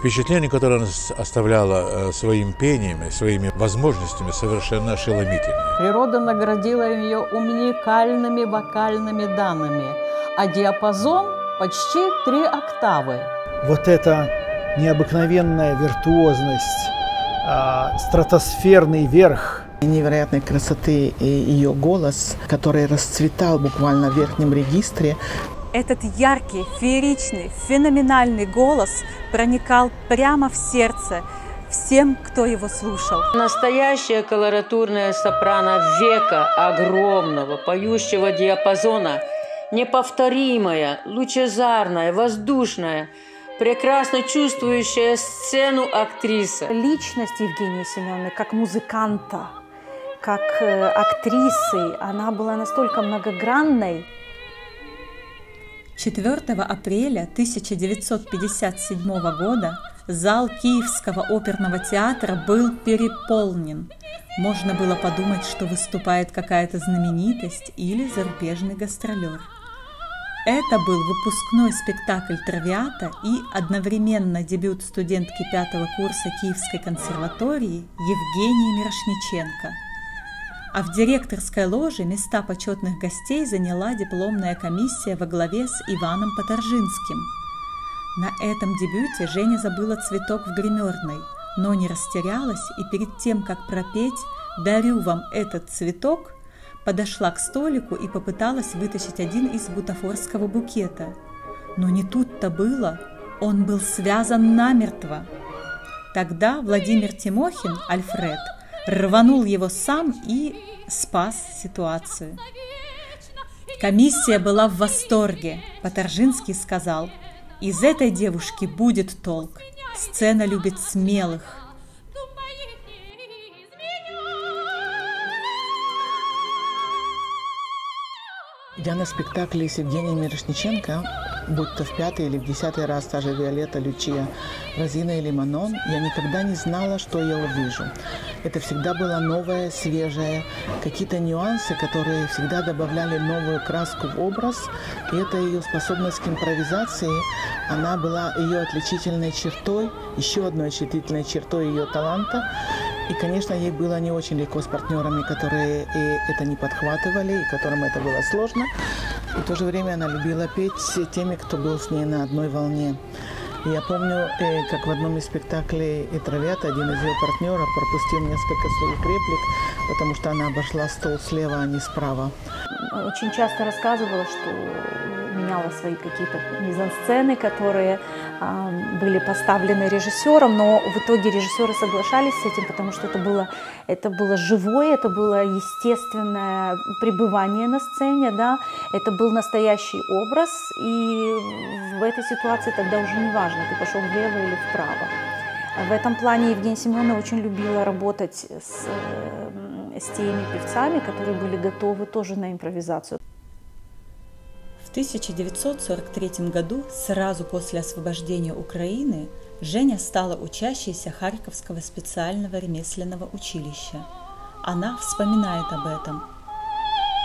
Впечатление, которое она оставляла своим пением, своими возможностями, совершенно ошеломительное. Природа наградила ее уникальными вокальными данными, а диапазон почти 3 октавы. Вот эта необыкновенная виртуозность, стратосферный верх. Невероятной красоты ее голос, который расцветал буквально в верхнем регистре. Этот яркий, фееричный, феноменальный голос проникал прямо в сердце всем, кто его слушал. Настоящая колоратурная сопрано века огромного поющего диапазона, неповторимая, лучезарная, воздушная, прекрасно чувствующая сцену актриса. Личность Евгении Семеновны как музыканта, как актрисы, она была настолько многогранной. 4 апреля 1957 года зал Киевского оперного театра был переполнен. Можно было подумать, что выступает какая-то знаменитость или зарубежный гастролер. Это был выпускной спектакль «Травиата» и одновременно дебют студентки 5-го курса Киевской консерватории Евгении Мирошниченко. А в директорской ложе места почетных гостей заняла дипломная комиссия во главе с Иваном Паторжинским. На этом дебюте Женя забыла цветок в гримерной, но не растерялась и перед тем, как пропеть «Дарю вам этот цветок», подошла к столику и попыталась вытащить один из бутафорского букета. Но не тут-то было, он был связан намертво. Тогда Владимир Тимохин, Альфред, рванул его сам и спас ситуацию. Комиссия была в восторге. Паторжинский сказал: «Из этой девушки будет толк. Сцена любит смелых». Идя на спектакле с Евгением Мирошниченко, будь то в 5-й или в 10-й раз та же Виолетта, Лючия, Розина или Манон, я никогда не знала, что я увижу. Это всегда было новое, свежее, какие-то нюансы, которые всегда добавляли новую краску в образ. И эта ее способность к импровизации, она была ее отличительной чертой, еще одной отличительной чертой ее таланта. И, конечно, ей было не очень легко с партнерами, которые это не подхватывали, и которым это было сложно. И в то же время она любила петь с теми, кто был с ней на одной волне. И я помню, как в одном из спектаклей «Травиата» один из ее партнеров пропустил несколько своих реплик, потому что она обошла стол слева, а не справа. Очень часто рассказывала, что меняла свои какие-то мизансцены, которые были поставлены режиссером, но в итоге режиссеры соглашались с этим, потому что это было живое, это было естественное пребывание на сцене, да, это был настоящий образ, и в этой ситуации тогда уже не важно, ты пошел влево или вправо. В этом плане Евгения Семеновна очень любила работать с теми певцами, которые были готовы тоже на импровизацию. В 1943 году, сразу после освобождения Украины, Женя стала учащейся Харьковского специального ремесленного училища. Она вспоминает об этом.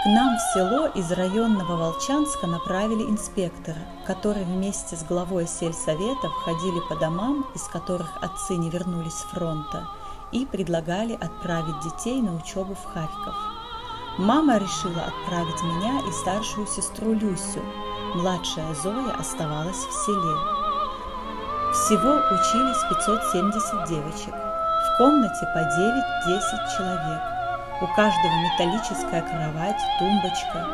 «К нам в село из районного Волчанска направили инспектора, который вместе с главой сельсовета входили по домам, из которых отцы не вернулись с фронта, и предлагали отправить детей на учебу в Харьков. Мама решила отправить меня и старшую сестру Люсю. Младшая Зоя оставалась в селе. Всего учились 570 девочек. В комнате по 9-10 человек. У каждого металлическая кровать, тумбочка.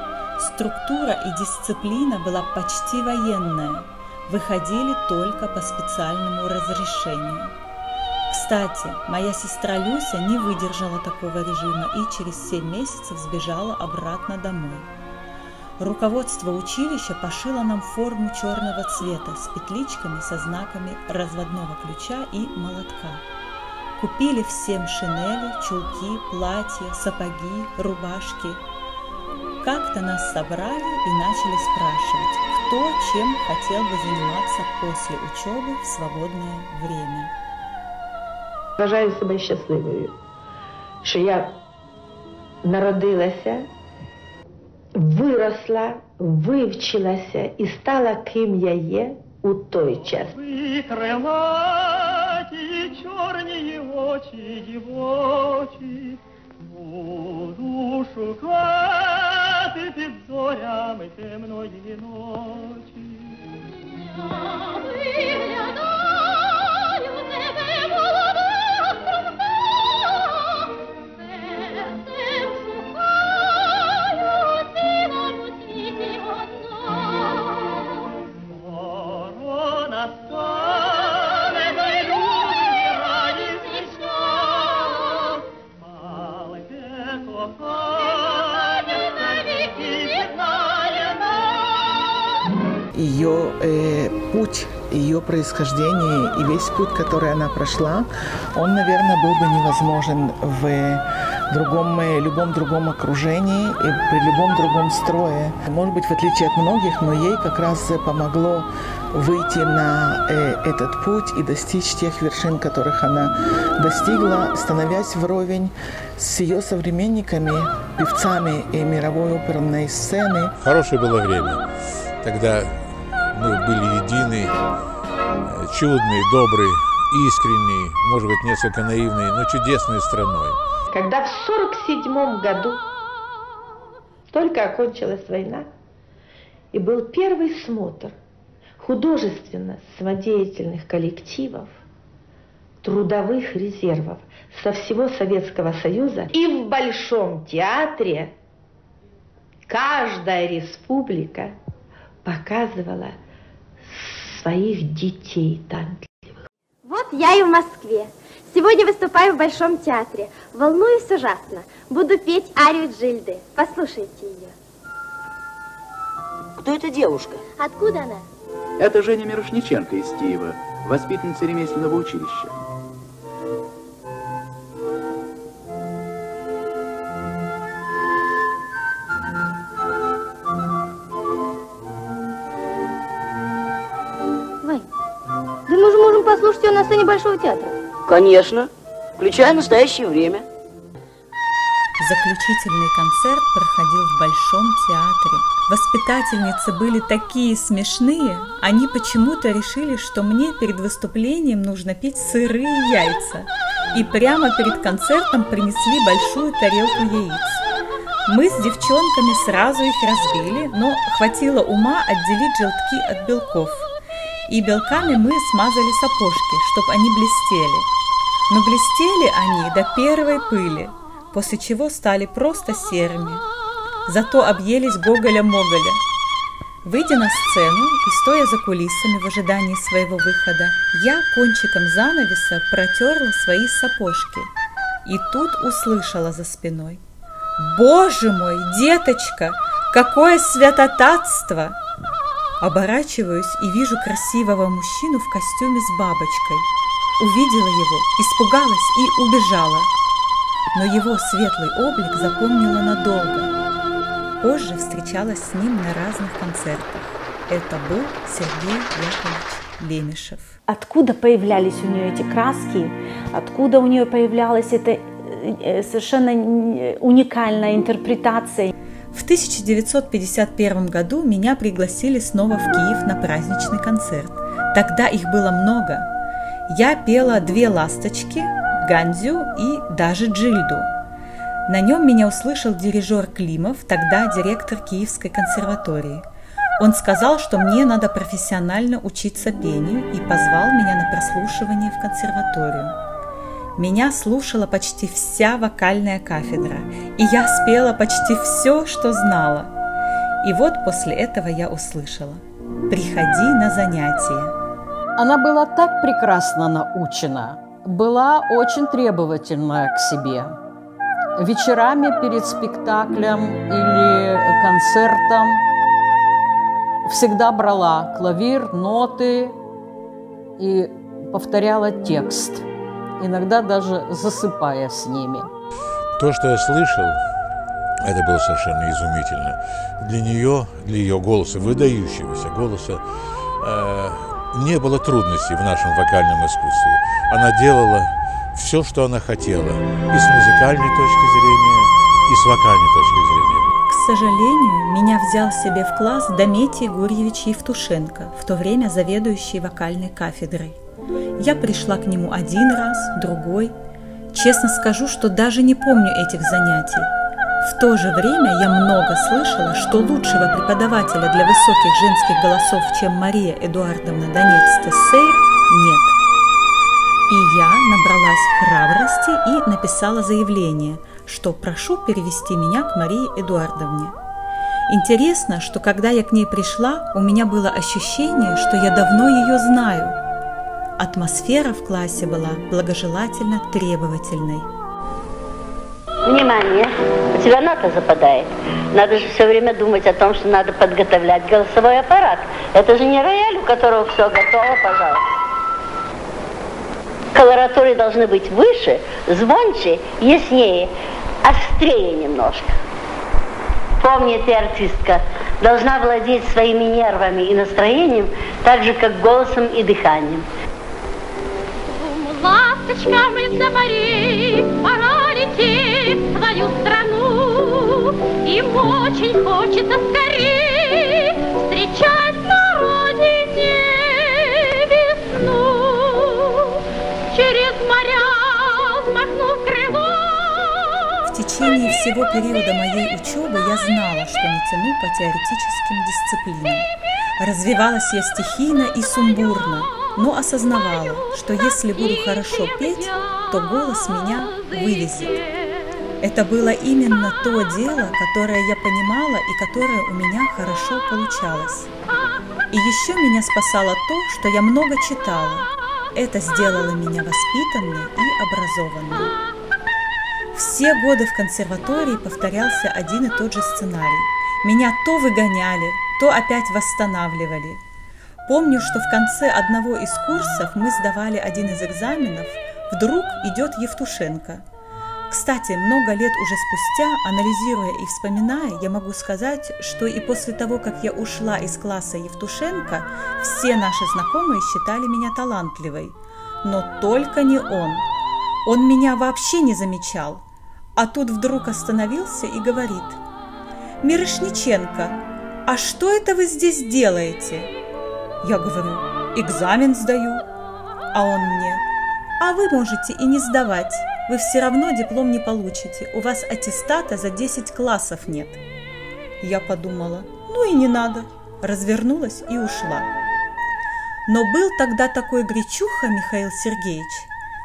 Структура и дисциплина была почти военная. Выходили только по специальному разрешению. Кстати, моя сестра Люся не выдержала такого режима и через 7 месяцев сбежала обратно домой. Руководство училища пошило нам форму черного цвета с петличками со знаками разводного ключа и молотка. Купили всем шинели, чулки, платья, сапоги, рубашки. Как-то нас собрали и начали спрашивать, кто чем хотел бы заниматься после учебы в свободное время. Вважаю себе щасливою, що я народилася, виросла, вивчилася і стала ким я є у той части. Крылаті, чорні очі, дівочі, буду шукати під зорями темної ночі. Я виглядаю тебе, молода струна, серцем шукаю, ти нам у світі одна. Ворона стане, той любий раді свічна, маленьке кохання, навіки зізнає нас. Ее путь, ее происхождение и весь путь, который она прошла, он, наверное, был бы невозможен в любом другом окружении и при любом другом строе. Может быть, в отличие от многих, но ей как раз помогло выйти на этот путь и достичь тех вершин, которых она достигла, становясь вровень с ее современниками, певцами и мировой оперной сцены. Хорошее было время, тогда мы были едины, чудные, добрые, искренние, может быть, несколько наивные, но чудесной страной. Когда в 1947 году только окончилась война, и был первый смотр художественно-самодеятельных коллективов, трудовых резервов со всего Советского Союза, и в Большом театре каждая республика показывала своих детей талантливых. Вот я и в Москве. Сегодня выступаю в Большом театре. Волнуюсь ужасно. Буду петь арию Джильды. Послушайте ее. Кто эта девушка? Откуда она? Это Женя Мирошниченко из Киева, воспитанница ремесленного училища. Послушайте ее на сцене Большого театра. Конечно. Включая настоящее время. Заключительный концерт проходил в Большом театре. Воспитательницы были такие смешные, они почему-то решили, что мне перед выступлением нужно петь сырые яйца. И прямо перед концертом принесли большую тарелку яиц. Мы с девчонками сразу их разбили, но хватило ума отделить желтки от белков. И белками мы смазали сапожки, чтобы они блестели. Но блестели они до первой пыли, после чего стали просто серыми. Зато объелись гоголя-моголя. Выйдя на сцену и стоя за кулисами в ожидании своего выхода, я кончиком занавеса протерла свои сапожки. И тут услышала за спиной: «Боже мой, деточка, какое святотатство!» Оборачиваюсь и вижу красивого мужчину в костюме с бабочкой. Увидела его, испугалась и убежала. Но его светлый облик запомнила надолго. Позже встречалась с ним на разных концертах. Это был Сергей Яковлевич Лемешев. Откуда появлялись у нее эти краски, откуда у нее появлялась эта совершенно уникальная интерпретация? В 1951 году меня пригласили снова в Киев на праздничный концерт. Тогда их было много. Я пела «Две ласточки», «Гандзю» и даже «Джильду». На нем меня услышал дирижер Климов, тогда директор Киевской консерватории. Он сказал, что мне надо профессионально учиться пению, и позвал меня на прослушивание в консерваторию. Меня слушала почти вся вокальная кафедра, и я спела почти все, что знала. И вот после этого я услышала: «Приходи на занятия». Она была так прекрасно научена, была очень требовательна к себе. Вечерами перед спектаклем или концертом всегда брала клавир, ноты и повторяла текст, иногда даже засыпая с ними. То, что я слышал, это было совершенно изумительно. Для нее, для ее голоса, выдающегося голоса, не было трудностей в нашем вокальном искусстве. Она делала все, что она хотела, и с музыкальной точки зрения, и с вокальной точки зрения. сожалению, меня взял себе в класс Дмитрий Юрьевич Евтушенко, в то время заведующий вокальной кафедрой. Я пришла к нему один раз, другой. Честно скажу, что даже не помню этих занятий. В то же время я много слышала, что лучшего преподавателя для высоких женских голосов, чем Мария Эдуардовна Тессейр, нет. И я набралась храбрости и написала заявление, что прошу перевести меня к Марии Эдуардовне. Интересно, что когда я к ней пришла, у меня было ощущение, что я давно ее знаю. Атмосфера в классе была благожелательно требовательной. Внимание! У тебя нота западает. Надо же все время думать о том, что надо подготовлять голосовой аппарат. Это же не рояль, у которого все готово, пожалуйста. Колоратуры должны быть выше, звонче, яснее, острее немножко. Помни, ты артистка, должна владеть своими нервами и настроением, так же, как голосом и дыханием. Ласточками за морей пора лететь в свою страну. Им очень хочется скорей встречать на родине весну. Через моря взмахнув крылом. В течение всего периода моей учебы я знала, что не тяну по теоретическим дисциплинам. Развивалась я стихийно и сумбурно, но осознавала, что если буду хорошо петь, то голос меня вывезет. Это было именно то дело, которое я понимала и которое у меня хорошо получалось. И еще меня спасало то, что я много читала. Это сделало меня воспитанной и образованной. Все годы в консерватории повторялся один и тот же сценарий. Меня то выгоняли, то опять восстанавливали. Помню, что в конце одного из курсов мы сдавали один из экзаменов, вдруг идет Евтушенко. Кстати, много лет уже спустя, анализируя и вспоминая, я могу сказать, что и после того, как я ушла из класса Евтушенко, все наши знакомые считали меня талантливой. Но только не он. Он меня вообще не замечал. А тут вдруг остановился и говорит: «Мирошниченко, а что это вы здесь делаете?» Я говорю: «Экзамен сдаю». А он мне: «А вы можете и не сдавать, вы все равно диплом не получите, у вас аттестата за 10 классов нет». Я подумала: ну и не надо, развернулась и ушла. Но был тогда такой гречуха Михаил Сергеевич,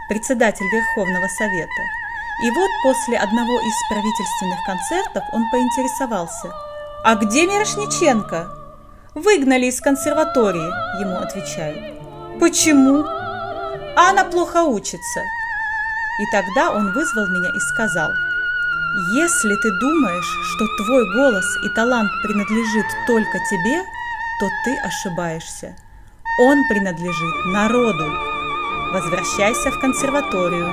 председатель Верховного Совета. И вот после одного из правительственных концертов он поинтересовался: «А где Мирошниченко?» «Выгнали из консерватории», ему отвечают. «Почему?» «А она плохо учится». И тогда он вызвал меня и сказал: «Если ты думаешь, что твой голос и талант принадлежит только тебе, то ты ошибаешься. Он принадлежит народу. Возвращайся в консерваторию».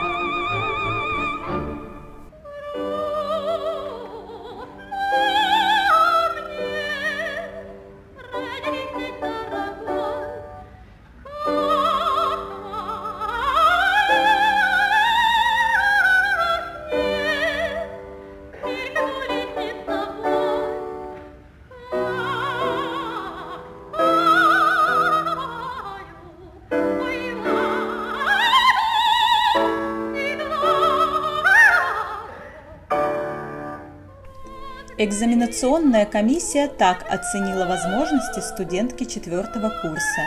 Экзаменационная комиссия так оценила возможности студентки 4-го курса.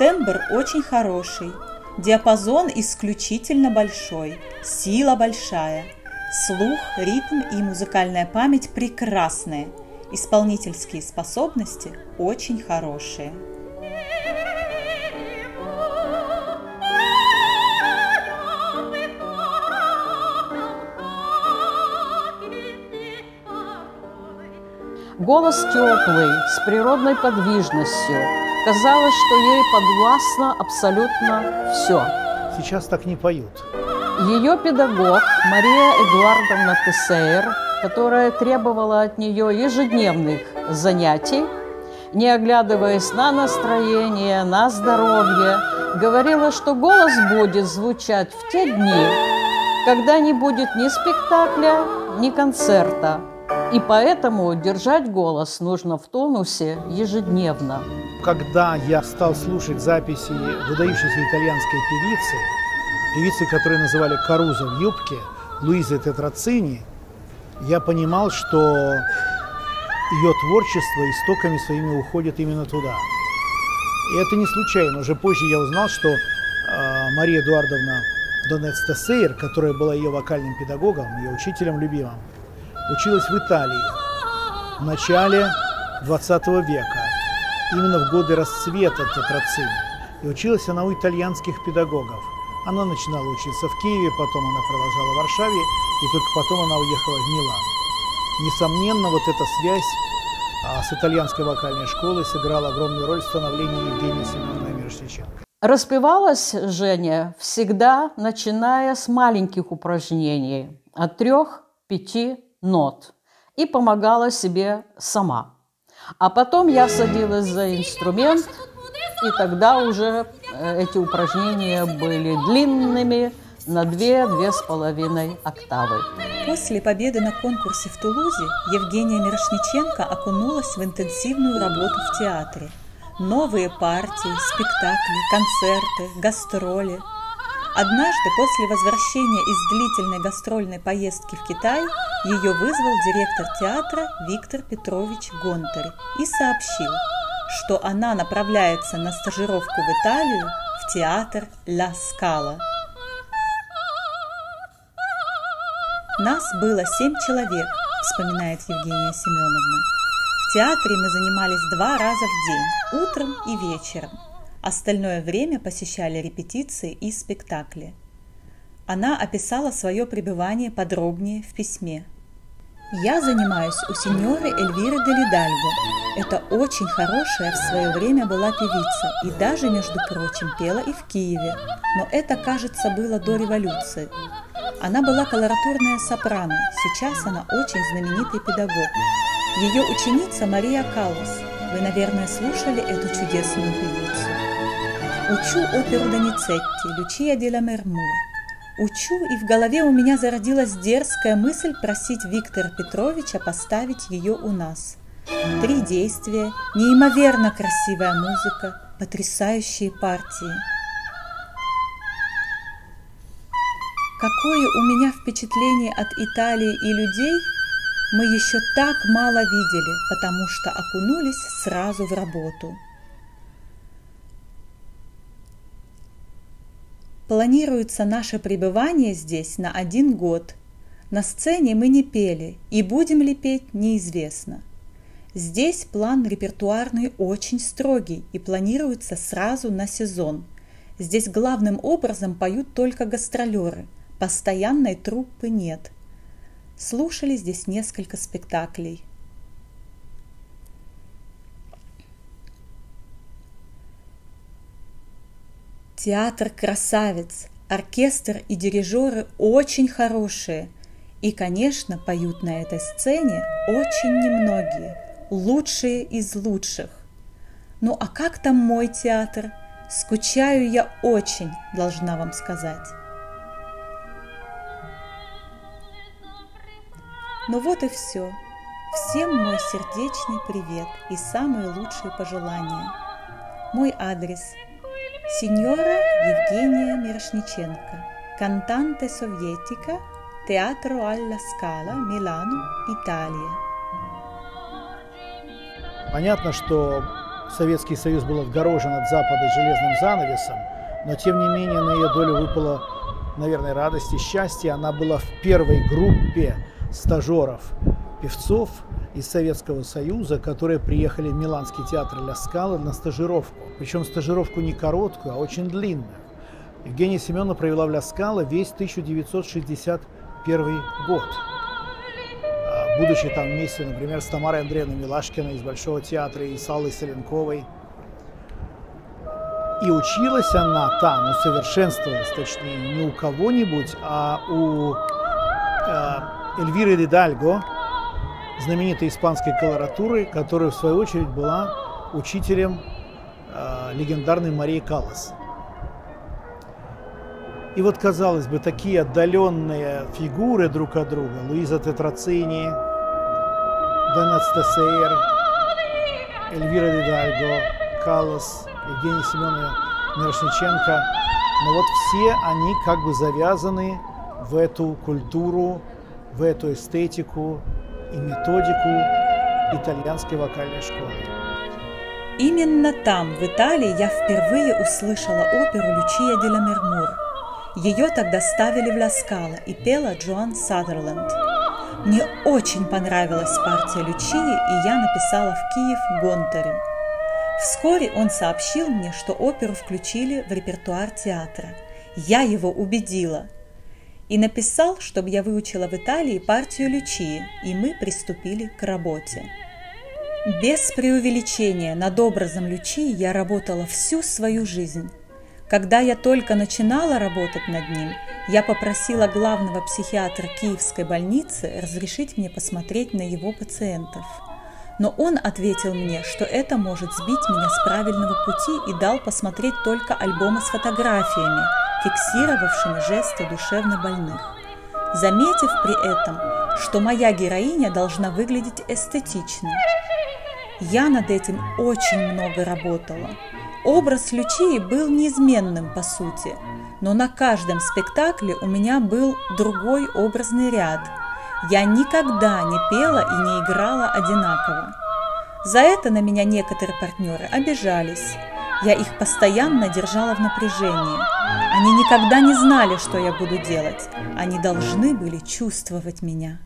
Тембр очень хороший, диапазон исключительно большой, сила большая, слух, ритм и музыкальная память прекрасные, исполнительские способности очень хорошие. Голос теплый, с природной подвижностью. Казалось, что ей подвластно абсолютно все. Сейчас так не поют. Ее педагог Мария Эдуардовна Тессейр, которая требовала от нее ежедневных занятий, не оглядываясь на настроение, на здоровье, говорила, что голос будет звучать в те дни, когда не будет ни спектакля, ни концерта. И поэтому держать голос нужно в тонусе ежедневно. Когда я стал слушать записи выдающейся итальянской певицы, которую называли Карузо в юбке, Луизы Тетраццини, я понимал, что ее творчество истоками своими уходит именно туда. И это не случайно. Уже позже я узнал, что Мария Эдуардовна Тессейр, которая была ее вокальным педагогом, ее учителем любимым, училась в Италии в начале 20 века, именно в годы расцвета Тетраццини. И училась она у итальянских педагогов. Она начинала учиться в Киеве, потом она продолжала в Варшаве, и только потом она уехала в Милан. Несомненно, вот эта связь с итальянской вокальной школой сыграла огромную роль в становлении Евгении Семеновны Мирошниченко. Распевалась Женя всегда, начиная с маленьких упражнений, от 3-5 нот, и помогала себе сама. А потом я садилась за инструмент, и тогда уже эти упражнения были длинными, на 2-2,5 октавы. После победы на конкурсе в Тулузе Евгения Мирошниченко окунулась в интенсивную работу в театре. Новые партии, спектакли, концерты, гастроли. Однажды после возвращения из длительной гастрольной поездки в Китай ее вызвал директор театра Виктор Петрович Гонтарь и сообщил, что она направляется на стажировку в Италию в театр «Ла Скала». «Нас было 7 человек», – вспоминает Евгения Семеновна. В театре мы занимались 2 раза в день, утром и вечером. Остальное время посещали репетиции и спектакли. Она описала свое пребывание подробнее в письме. «Я занимаюсь у сеньоры Эльвиры де Идальго. Это очень хорошая в свое время была певица и даже, между прочим, пела и в Киеве. Но это, кажется, было до революции. Она была колоратурная сопрано, сейчас она очень знаменитый педагог. Ее ученица Мария Каллас. Вы, наверное, слушали эту чудесную певицу. Учу оперу Доницетти, Лючия де Мермур. Учу, и в голове у меня зародилась дерзкая мысль просить Виктора Петровича поставить ее у нас. 3 действия, неимоверно красивая музыка, потрясающие партии. Какое у меня впечатление от Италии и людей, мы еще так мало видели, потому что окунулись сразу в работу. Планируется наше пребывание здесь на 1 год. На сцене мы не пели, и будем ли петь, неизвестно. Здесь план репертуарный очень строгий и планируется сразу на сезон. Здесь главным образом поют только гастролеры. Постоянной труппы нет. Слушали здесь несколько спектаклей. Театр красавец, оркестр и дирижеры очень хорошие. И, конечно, поют на этой сцене очень немногие, лучшие из лучших. Ну а как там мой театр? Скучаю я очень, должна вам сказать». Ну вот и все. Всем мой сердечный привет и самые лучшие пожелания. Мой адрес: сеньора Евгения Мирошниченко, кантанте советика, театро Алла Скала, Милану, Италия. Понятно, что Советский Союз был отгорожен от Запада железным занавесом, но тем не менее на ее долю выпало, наверное, радость и счастье. Она была в первой группе стажеров, певцов из Советского Союза, которые приехали в Миланский театр «Ла Скала» на стажировку. Причем стажировку не короткую, а очень длинную. Евгения Семеновна провела в «Ла Скала» весь 1961 год, будучи там вместе, например, с Тамарой Андреевной Милашкиной из Большого театра и с Аллой Соленковой. И училась она там, усовершенствовалась, точнее, не у кого-нибудь, а у Эльвиры де Идальго, знаменитой испанской колоратуры, которая, в свою очередь, была учителем легендарной Марии Каллас. И вот, казалось бы, такие отдаленные фигуры друг от друга, Луиза Тетраццини, Тессейр, Эльвира де Идальго, Каллас, Евгения Семеновна Мирошниченко. Но вот все они как бы завязаны в эту культуру, в эту эстетику и методику итальянской вокальной школы. Именно там, в Италии, я впервые услышала оперу «Лючия де ла Мермур». Ее тогда ставили в Ла Скала и пела Джоан Садерленд. Мне очень понравилась партия Лючии, и я написала в Киев Гонтарю. Вскоре он сообщил мне, что оперу включили в репертуар театра. Я его убедила. И написал, чтобы я выучила в Италии партию Лючии, и мы приступили к работе. Без преувеличения над образом Лючии я работала всю свою жизнь. Когда я только начинала работать над ним, я попросила главного психиатра Киевской больницы разрешить мне посмотреть на его пациентов. Но он ответил мне, что это может сбить меня с правильного пути, и дал посмотреть только альбомы с фотографиями, фиксировавшими жесты душевно больных, заметив при этом, что моя героиня должна выглядеть эстетично. Я над этим очень много работала. Образ Лючии был неизменным по сути, но на каждом спектакле у меня был другой образный ряд. Я никогда не пела и не играла одинаково. За это на меня некоторые партнеры обижались. Я их постоянно держала в напряжении. Они никогда не знали, что я буду делать. Они должны были чувствовать меня.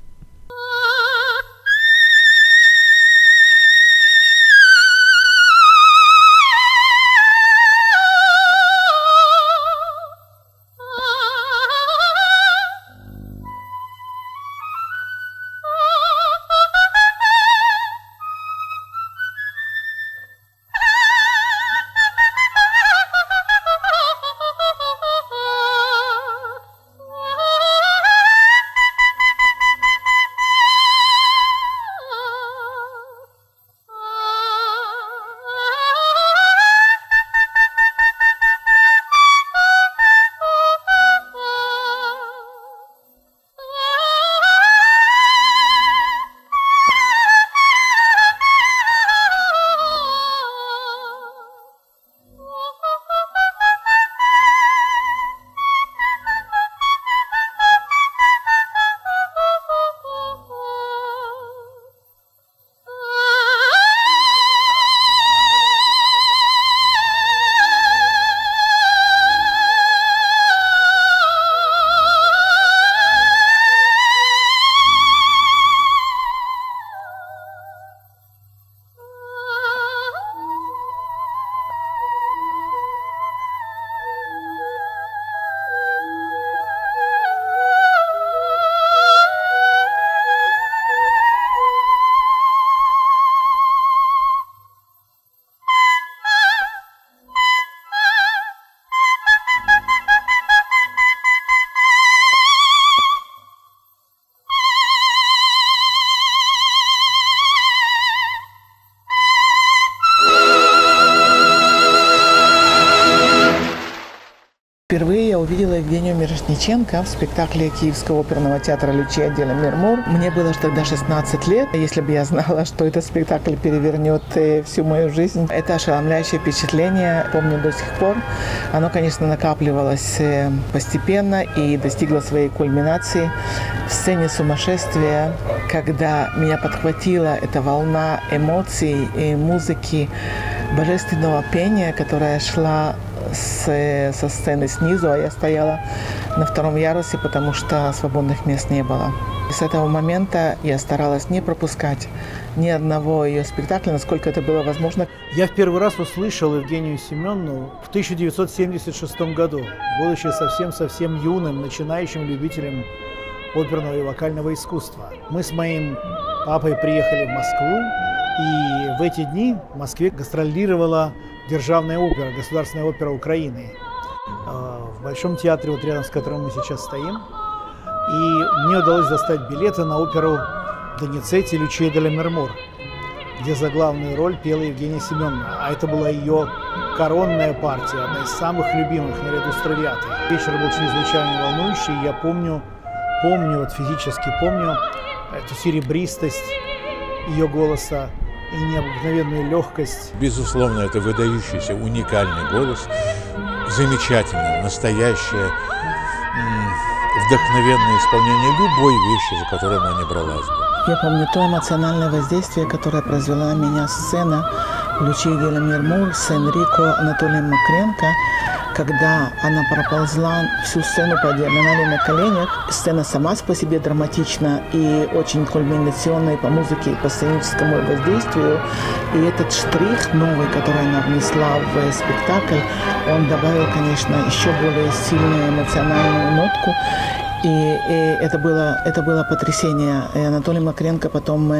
Впервые я увидела Евгению Мирошниченко в спектакле Киевского оперного театра «Лючия де ла Мермур». Мне было тогда 16 лет. Если бы я знала, что этот спектакль перевернет всю мою жизнь, это ошеломляющее впечатление, помню до сих пор. Оно, конечно, накапливалось постепенно и достигло своей кульминации в сцене сумасшествия, когда меня подхватила эта волна эмоций и музыки, божественного пения, которая шла со сцены снизу, а я стояла на втором ярусе, потому что свободных мест не было. И с этого момента я старалась не пропускать ни одного ее спектакля, насколько это было возможно. Я в первый раз услышал Евгению Семеновну в 1976 году, будучи совсем-совсем юным, начинающим любителем оперного и вокального искусства. Мы с моим папой приехали в Москву, и в эти дни в Москве гастролировала Державная опера, Государственная опера Украины, в Большом театре, вот рядом с которым мы сейчас стоим. И мне удалось достать билеты на оперу Доницетти «Лючия де ла Мермур», где за главную роль пела Евгения Семеновна. А это была ее коронная партия, одна из самых любимых, наряду с «Травиатой». Вечер был чрезвычайно волнующий. Я помню, вот физически помню эту серебристость ее голоса и необыкновенную легкость. Безусловно, это выдающийся, уникальный голос, замечательное, настоящее, вдохновенное исполнение любой вещи, за которую она не бралась бы. Я помню то эмоциональное воздействие, которое произвела на меня сцена «Лючия с Энрико Анатолием Мокренко», когда она проползла всю сцену по диагонали на коленях. Сцена сама по себе драматична и очень кульминационная по музыке и по сценическому воздействию. И этот штрих новый, который она внесла в спектакль, он добавил, конечно, еще более сильную эмоциональную нотку. И это было потрясение. И Анатолий Мокренко потом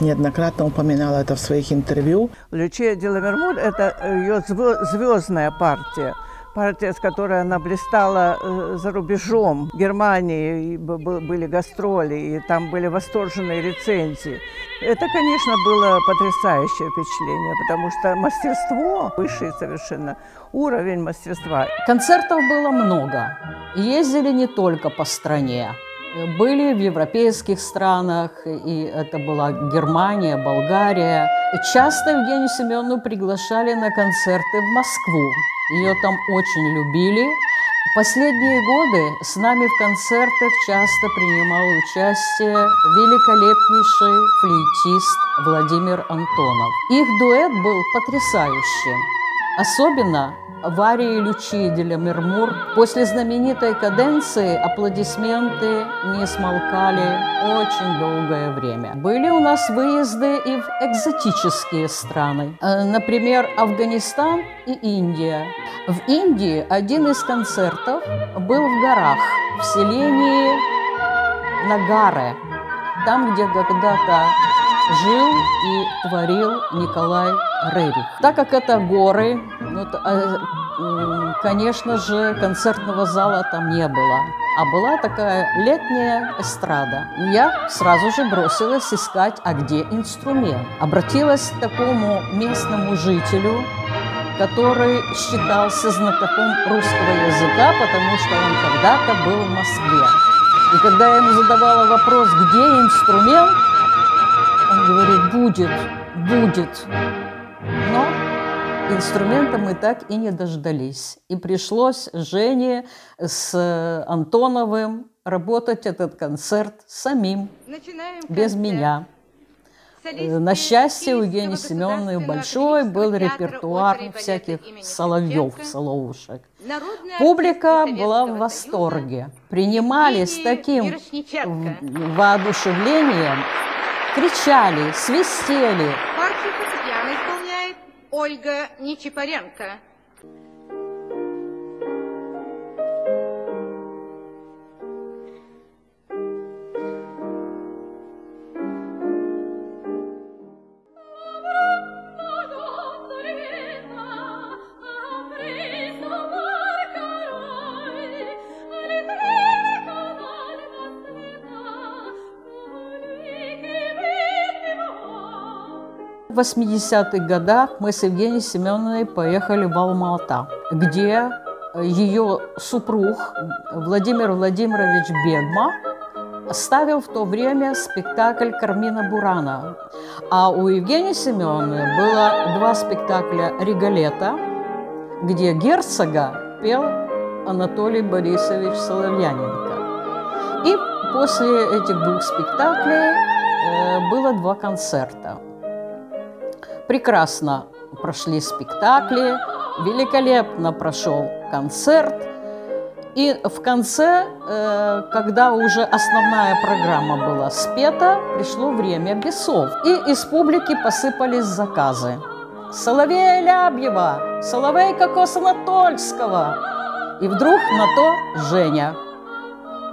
неоднократно упоминал это в своих интервью. «Лючия де Ламермур» – это ее звездная партия. Партия, с которой она блистала за рубежом. В Германии были гастроли, и там были восторженные рецензии. Это, конечно, было потрясающее впечатление, потому что мастерство, высший совершенно уровень мастерства. Концертов было много. Ездили не только по стране. Были в европейских странах, и это была Германия, Болгария. Часто Евгению Семеновну приглашали на концерты в Москву. Ее там очень любили. Последние годы с нами в концертах часто принимал участие великолепнейший флейтист Владимир Антонов. Их дуэт был потрясающим. Особенно в арии «Лючии де Ламермур» после знаменитой каденции аплодисменты не смолкали очень долгое время. Были у нас выезды и в экзотические страны, например, Афганистан и Индия. В Индии один из концертов был в горах, в селении Нагаре, там, где когда-то жил и творил Николай Рерих. Так как это горы, конечно же, концертного зала там не было, а была такая летняя эстрада. Я сразу же бросилась искать, а где инструмент. Обратилась к такому местному жителю, который считался знатоком русского языка, потому что он когда-то был в Москве. И когда я ему задавала вопрос, где инструмент, он говорит: будет. Но инструмента мы так и не дождались. И пришлось Жене с Антоновым работать этот концерт самим, без меня. На счастье, у Евгении Семеновны большой был репертуар всяких соловьев, соловушек. Публика была в восторге. Принимали с таким воодушевлением, кричали, свистели. Партию фортепиано исполняет Ольга Нечипаренко. В 80-х годах мы с Евгенией Семеновной поехали в Алма-Ата, где ее супруг Владимир Владимирович Бегма ставил в то время спектакль «Кармина Бурана». А у Евгении Семеновны было два спектакля «Риголетто», где герцога пел Анатолий Борисович Соловьяненко. И после этих двух спектаклей было два концерта. Прекрасно прошли спектакли, великолепно прошел концерт. И в конце, когда уже основная программа была спета, пришло время бесов. И из публики посыпались заказы. «Соловей Лябьева! Соловей Кокоса Анатольского!» И вдруг на то Женя: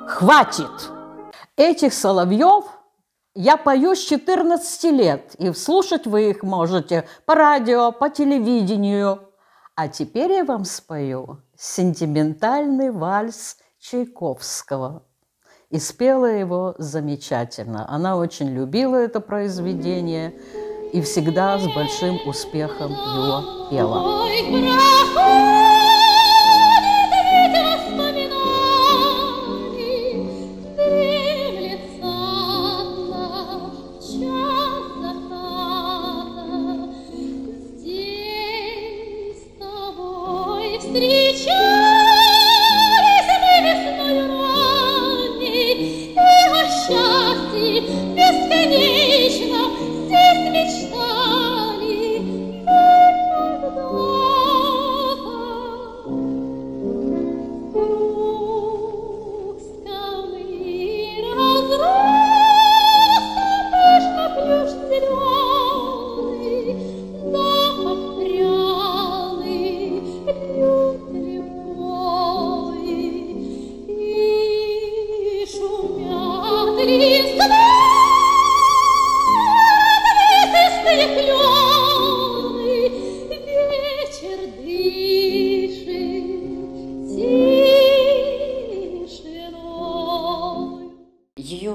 «Хватит! Этих соловьев я пою с 14 лет, и слушать вы их можете по радио, по телевидению. А теперь я вам спою сентиментальный вальс Чайковского». И спела его замечательно. Она очень любила это произведение и всегда с большим успехом его пела.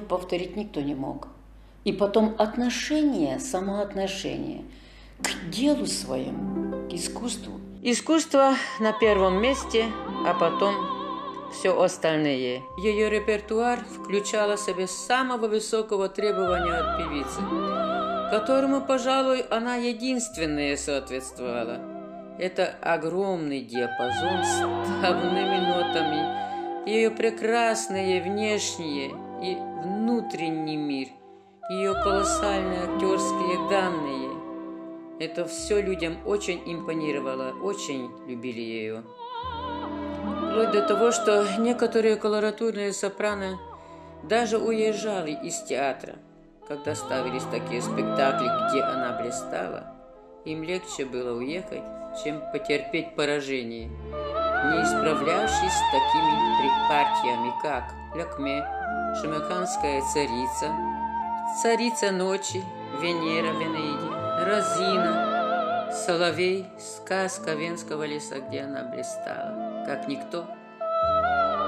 Повторить никто не мог. И потом отношение, самоотношение к делу своему, к искусству. Искусство на первом месте, а потом все остальное. Ее репертуар включал в себя самого высокого требования от певицы, которому, пожалуй, она единственная соответствовала. Это огромный диапазон с ставными нотами, ее прекрасные внешние и внутренний мир, ее колоссальные актерские данные. Это все людям очень импонировало, очень любили ее. Вплоть до того, что некоторые колоратурные сопрано даже уезжали из театра, когда ставились такие спектакли, где она блистала. Им легче было уехать, чем потерпеть поражение, не исправлявшись с такими партиями, как «Лякме», «Шамаханская царица», «Царица ночи», «Венера в Энеиде», «Розина», «Соловей», «Сказка Венского леса», где она блистала, как никто.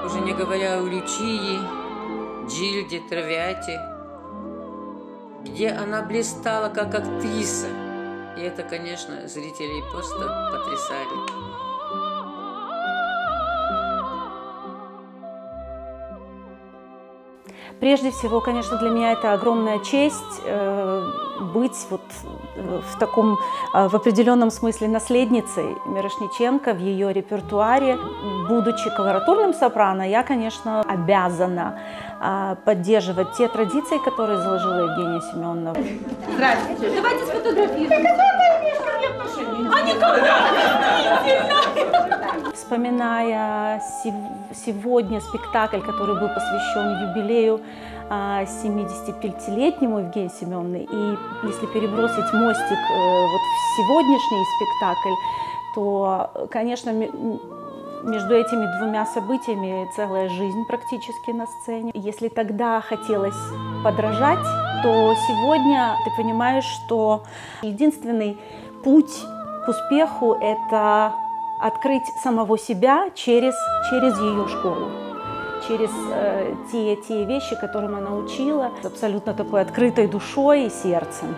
Уже не говоря о Лючии, Джильде, Травиате, где она блистала, как актриса. И это, конечно, зрителей просто потрясали. Прежде всего, конечно, для меня это огромная честь быть вот в таком, в определенном смысле, наследницей Мирошниченко в ее репертуаре. Будучи колоратурным сопрано, я, конечно, обязана поддерживать те традиции, которые заложила Евгения Семеновна. Здравствуйте. Давайте сфотографируем. Вспоминая сегодня спектакль, который был посвящен юбилею 75-летнему Евгении Семеновне, и если перебросить мостик вот в сегодняшний спектакль, то, конечно, между этими двумя событиями целая жизнь практически на сцене. Если тогда хотелось подражать, то сегодня ты понимаешь, что единственный путь к успеху – это открыть самого себя через ее школу, через те вещи, которым она учила, с абсолютно такой открытой душой и сердцем.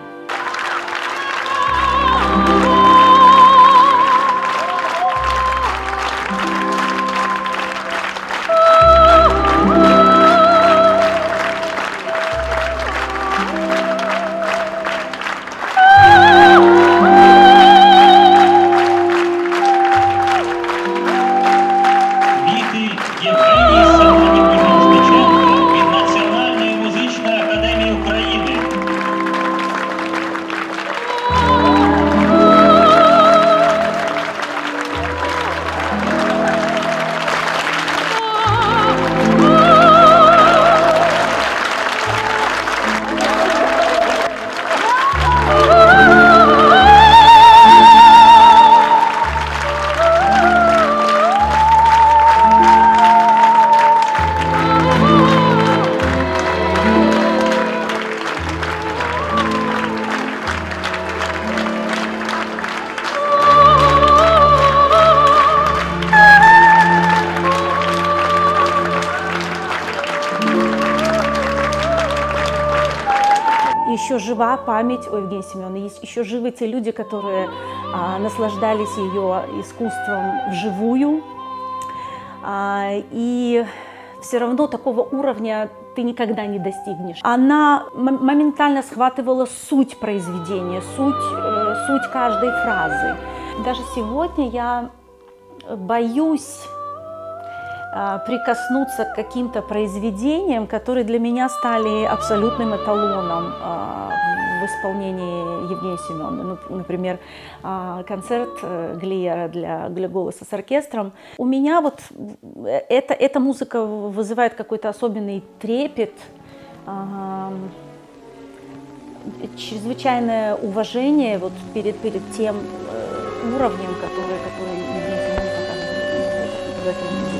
Жива память о Евгении Семеновне. Есть еще живы те люди, которые наслаждались ее искусством вживую. И все равно такого уровня ты никогда не достигнешь. Она моментально схватывала суть произведения, суть каждой фразы. Даже сегодня я боюсь прикоснуться к каким-то произведениям, которые для меня стали абсолютным эталоном в исполнении Евгении Семеновны. Например, концерт Глиера для голоса с оркестром. У меня вот эта музыка вызывает какой-то особенный трепет, чрезвычайное уважение вот перед тем уровнем, который Евгения Семеновна показывает в этом музыке.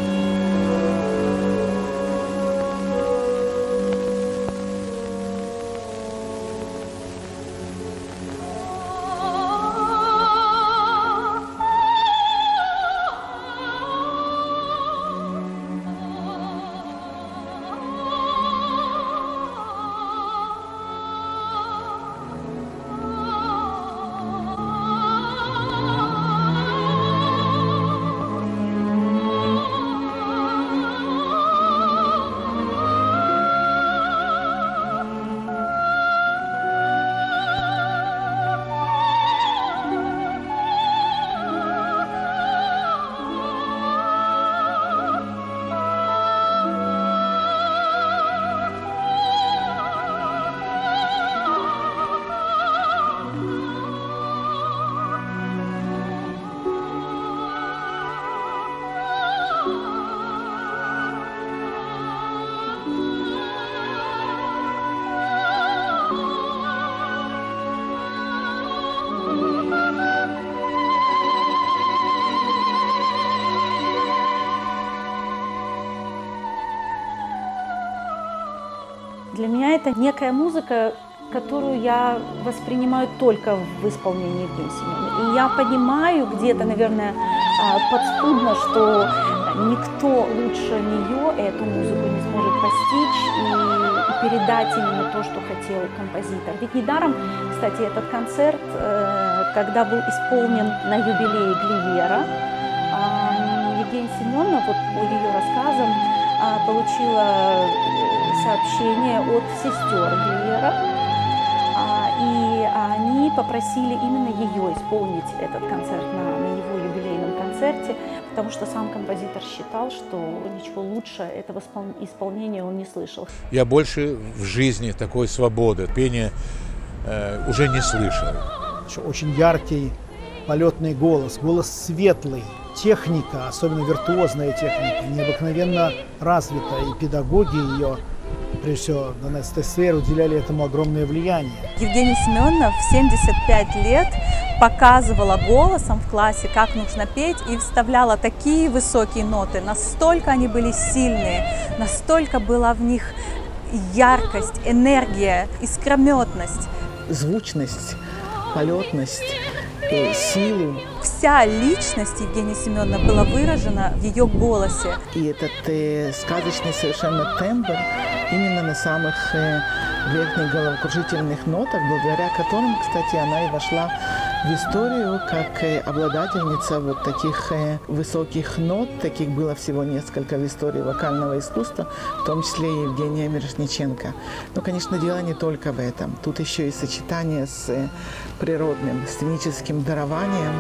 Для меня это некая музыка, которую я воспринимаю только в исполнении Евгении Семеновны. И я понимаю где-то, наверное, подспудно, что никто лучше нее эту музыку не сможет постичь и передать именно то, что хотел композитор. Ведь недаром, кстати, этот концерт, когда был исполнен на юбилее Гливера, Евгения Семеновна, вот по ее рассказам, получила сообщение от сестер Глиера, и они попросили именно ее исполнить этот концерт на его юбилейном концерте, потому что сам композитор считал, что ничего лучше этого исполнения он не слышал. Я больше в жизни такой свободы пения уже не слышал. Очень яркий полетный голос, голос светлый. Техника, особенно виртуозная техника, необыкновенно развита, и педагоги ее, прежде всего, Донецкая, Тессейр, уделяли этому огромное влияние. Евгения Семеновна в 75 лет показывала голосом в классе, как нужно петь, и вставляла такие высокие ноты, настолько они были сильные, настолько была в них яркость, энергия, искрометность. Звучность, полетность. Силу. Вся личность Евгении Семеновны была выражена в ее голосе. И этот сказочный совершенно тембр именно на самых верхних головокружительных нотах, благодаря которым, кстати, она и вошла в историю как обладательница вот таких высоких нот. Таких было всего несколько в истории вокального искусства, в том числе и Евгения Мирошниченко. Но, конечно, дело не только в этом. Тут еще и сочетание с природным сценическим дарованием,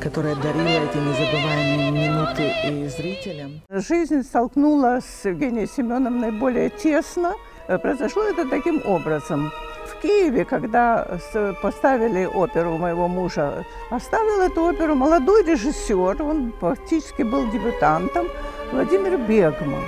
которое дарило эти незабываемые минуты и зрителям. Жизнь столкнулась с Евгенией Семеновной более тесно. Произошло это таким образом. В Киеве, когда поставили оперу моего мужа, поставил эту оперу молодой режиссер, он фактически был дебютантом, Владимир Бегма.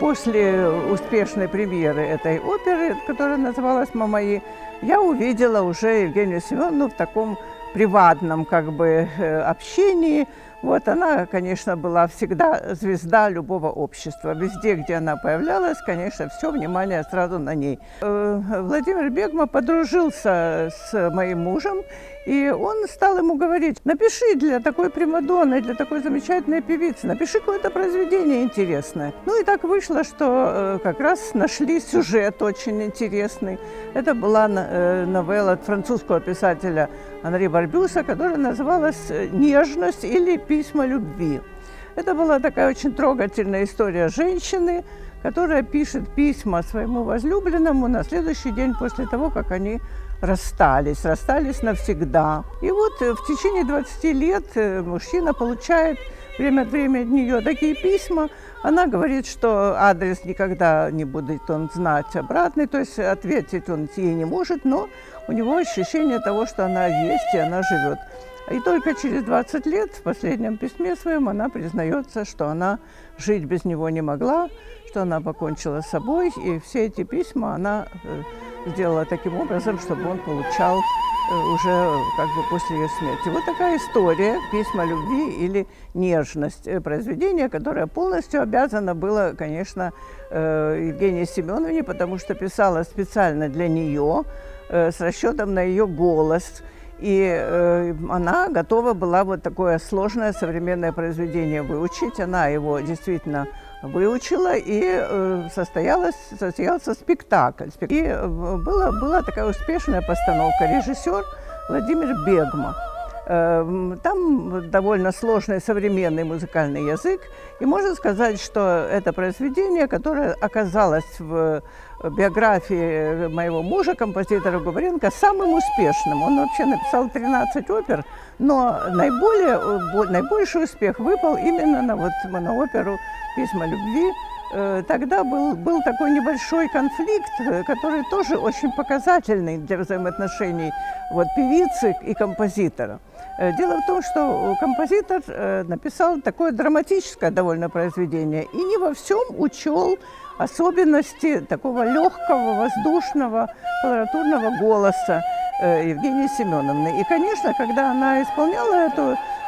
После успешной премьеры этой оперы, которая называлась «Мамаи», я увидела уже Евгению Семеновну в таком приватном как бы общении. Вот она, конечно, была всегда звезда любого общества. Везде, где она появлялась, конечно, все внимание сразу на ней. Владимир Бегма подружился с моим мужем, и он стал ему говорить: напиши для такой примадонны, для такой замечательной певицы, напиши какое-то произведение интересное. Ну и так вышло, что как раз нашли сюжет очень интересный. Это была новелла от французского писателя Анри Барбюса, которая называлась «Нежность» или «Письма любви». Это была такая очень трогательная история женщины, которая пишет письма своему возлюбленному на следующий день после того, как они расстались навсегда. И вот в течение 20 лет мужчина получает время от времени от нее такие письма. Она говорит, что адрес никогда не будет он знать обратный, то есть ответить он ей не может, но у него ощущение того, что она есть и она живет. И только через 20 лет в последнем письме своем она признается, что она жить без него не могла, что она покончила с собой, и все эти письма она сделала таким образом, чтобы он получал уже как бы после ее смерти. Вот такая история «Письма любви» или «Нежность» произведения, которое полностью обязано было, конечно, Евгении Семеновне, потому что писала специально для нее с расчетом на ее голос. И она готова была вот такое сложное современное произведение выучить. Она его действительно выучила, и состоялся спектакль. И была такая успешная постановка. Режиссер Владимир Бегма. Там довольно сложный современный музыкальный язык. И можно сказать, что это произведение, которое оказалось в биографии моего мужа, композитора Губаренко, самым успешным. Он вообще написал 13 опер, но наибольший успех выпал именно на вот монооперу «Письма любви». Тогда был такой небольшой конфликт, который тоже очень показательный для взаимоотношений вот певицы и композитора. Дело в том, что композитор написал такое драматическое довольно произведение и не во всем учел особенности такого легкого, воздушного, колоратурного голоса Евгении Семеновны. И, конечно, когда она исполняла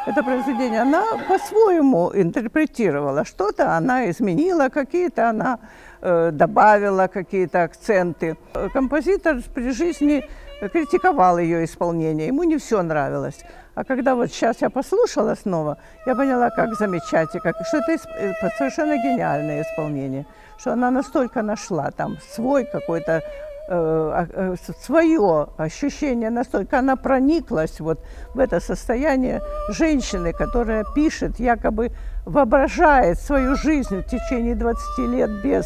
это произведение, она по-своему интерпретировала. Что-то она изменила, какие-то она добавила, какие-то акценты. Композитор при жизни критиковал ее исполнение, ему не все нравилось. А когда вот сейчас я послушала снова, я поняла, как замечательно, что это совершенно гениальное исполнение, что она настолько нашла там свой какой-то, свое ощущение, настолько она прониклась вот в это состояние женщины, которая пишет, якобы воображает свою жизнь в течение 20 лет без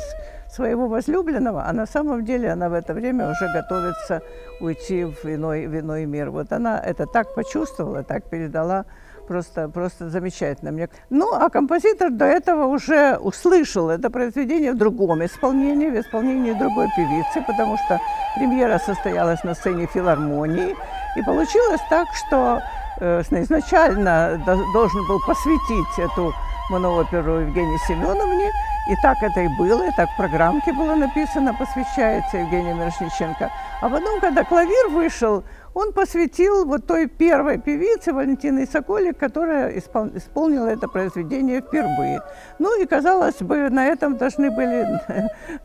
своего возлюбленного, а на самом деле она в это время уже готовится уйти в иной мир. Вот она это так почувствовала, так передала. Просто замечательно мне. Ну, а композитор до этого уже услышал это произведение в другом исполнении, в исполнении другой певицы, потому что премьера состоялась на сцене филармонии. И получилось так, что изначально должен был посвятить эту монооперу Евгении Семеновне. И так это и было, и так в программке было написано «Посвящается Евгении Мирошниченко». А потом, когда клавир вышел, он посвятил вот той первой певице Валентине Соколик, которая исполнила это произведение впервые. Ну и, казалось бы, на этом должны были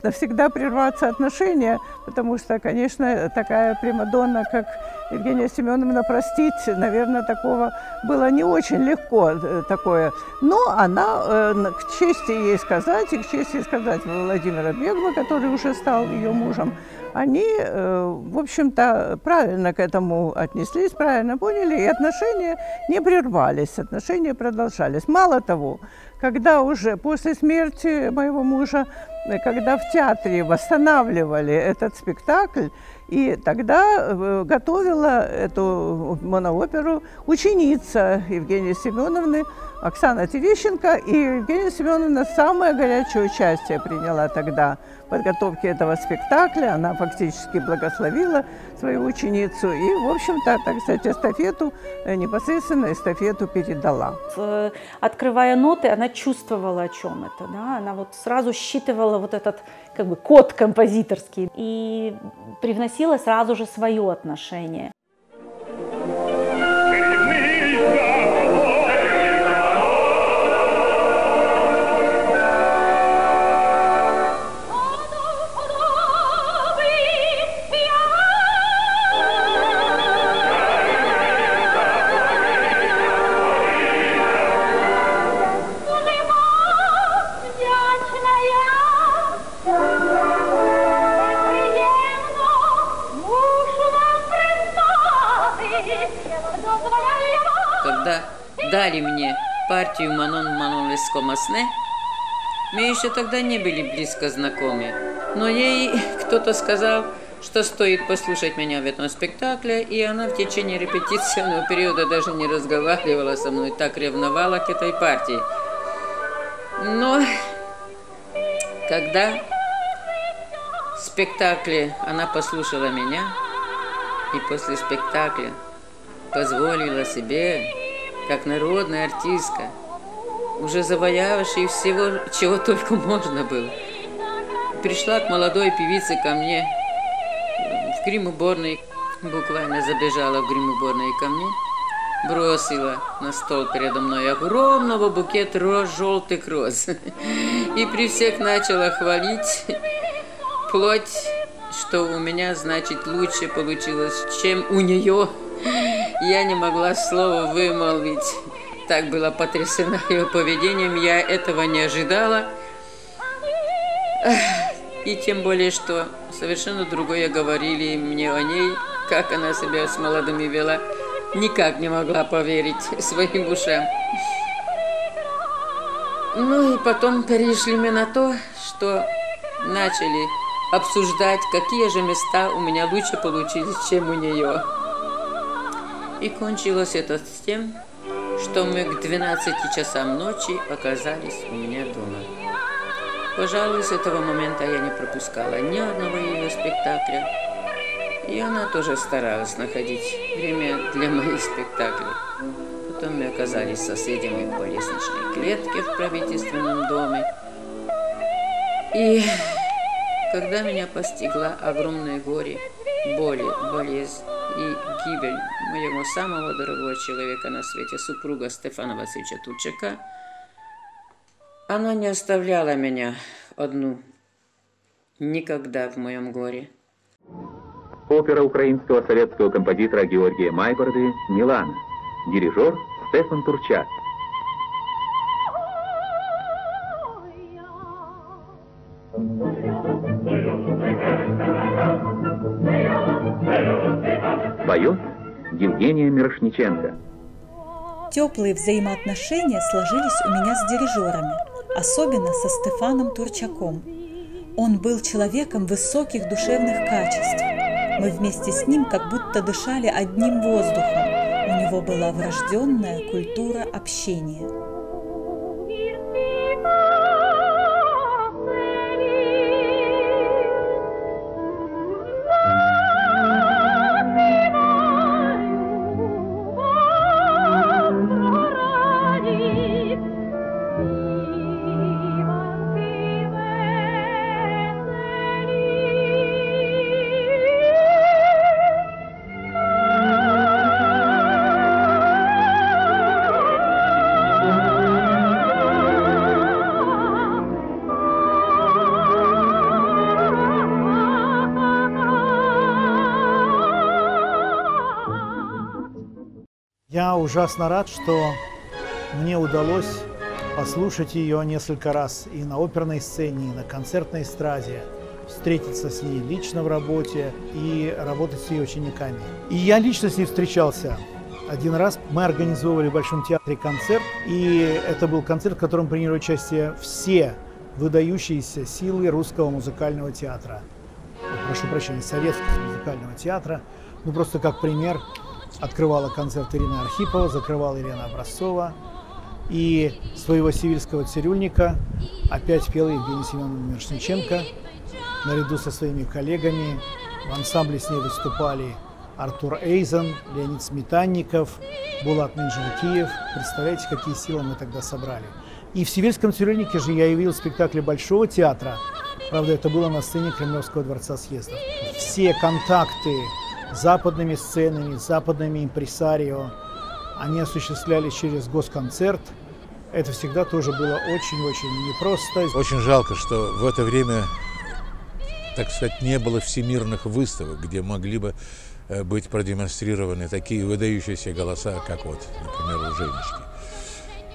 навсегда прерваться отношения, потому что, конечно, такая примадонна, как Евгения Семеновна, простить, наверное, такого было не очень легко такое. Но она, к чести ей сказать, Владимира Бегма, который уже стал ее мужем, они, в общем-то, правильно к этому отнеслись, правильно поняли, и отношения не прервались, отношения продолжались. Мало того, когда уже после смерти моего мужа, когда в театре восстанавливали этот спектакль, и тогда готовила эту монооперу ученица Евгении Семеновны Оксана Терещенко. И Евгения Семеновна самое горячее участие приняла тогда в подготовке этого спектакля. Она фактически благословила свою ученицу и, в общем-то, так сказать, непосредственно эстафету передала. Открывая ноты, она чувствовала, о чем это. Да? Она вот сразу считывала вот этот как бы код композиторский и привносила сразу же свое отношение. Дали мне партию «Манон леском осне». Мы еще тогда не были близко знакомы, но ей кто-то сказал, что стоит послушать меня в этом спектакле, и она в течение репетиционного периода даже не разговаривала со мной, так ревновала к этой партии. Но когда в спектакле она послушала меня, и после спектакля позволила себе, как народная артистка, уже завоявшая всего, чего только можно было, пришла к молодой певице ко мне в гримуборной, буквально забежала в гримуборной ко мне, бросила на стол передо мной огромного букет роз, желтых роз, и при всех начала хвалить плоть, что у меня, значит, лучше получилось, чем у нее. Я не могла слова вымолвить. Так была потрясена ее поведением, я этого не ожидала. И тем более, что совершенно другое говорили мне о ней, как она себя с молодыми вела. Никак не могла поверить своим ушам. Ну и потом перешли мы на то, что начали обсуждать, какие же места у меня лучше получились, чем у нее. И кончилось это с тем, что мы к 12 часам ночи оказались у меня дома. Пожалуй, с этого момента я не пропускала ни одного ее спектакля. И она тоже старалась находить время для моих спектаклей. Потом мы оказались соседями по лестничной клетке в правительственном доме. И когда меня постигла огромное горе, боли, болезнь и гибель моего самого дорогого человека на свете, супруга Стефана Васильевича Турчака, она не оставляла меня одну никогда в моем горе. Опера украинского советского композитора Георгия Майборды «Милана». Дирижер Стефан Турчак. Поет Евгения Мирошниченко. Теплые взаимоотношения сложились у меня с дирижерами, особенно со Стефаном Турчаком. Он был человеком высоких душевных качеств. Мы вместе с ним как будто дышали одним воздухом. У него была врожденная культура общения. Я ужасно рад, что мне удалось послушать ее несколько раз и на оперной сцене, и на концертной эстраде, встретиться с ней лично в работе и работать с ее учениками. И я лично с ней встречался. Один раз мы организовывали в Большом театре концерт, и это был концерт, в котором приняли участие все выдающиеся силы русского музыкального театра. Прошу прощения, советского музыкального театра. Ну, просто как пример. Открывала концерт Ирина Архипова, закрывала Ирина Образцова. И своего сивильского цирюльника опять пела Евгения Семеновна Мирошниченко наряду со своими коллегами. В ансамбле с ней выступали Артур Эйзен, Леонид Сметанников, Булат Минджелкиев. Представляете, какие силы мы тогда собрали. И в сивильском цирюльнике же я явил спектакль Большого театра. Правда, это было на сцене Кремлевского дворца съездов. Все контакты с западными сценами, с западными импресарио они осуществлялись через госконцерт. Это всегда тоже было очень-очень непросто. Очень жалко, что в это время, так сказать, не было всемирных выставок, где могли бы быть продемонстрированы такие выдающиеся голоса, как вот, например, у Женечки.